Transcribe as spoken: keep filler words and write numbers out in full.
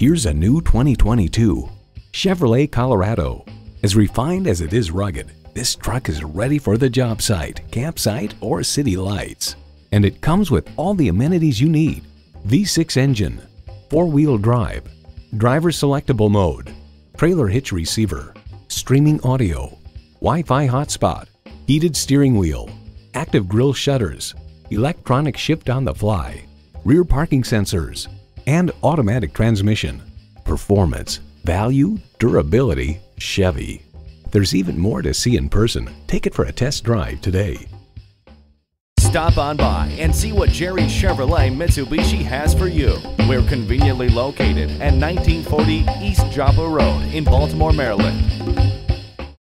Here's a new twenty twenty-two Chevrolet Colorado. As refined as it is rugged, this truck is ready for the job site, campsite, or city lights. And it comes with all the amenities you need. V six engine, four-wheel drive, driver selectable mode, trailer hitch receiver, streaming audio, Wi-Fi hotspot, heated steering wheel, active grille shutters, electronic shift on the fly, rear parking sensors, and automatic transmission. Performance, value, durability, Chevy. There's even more to see in person. Take it for a test drive today. Stop on by and see what Jerry's Chevrolet Mitsubishi has for you. We're conveniently located at nineteen forty East Joppa Road in Baltimore, Maryland.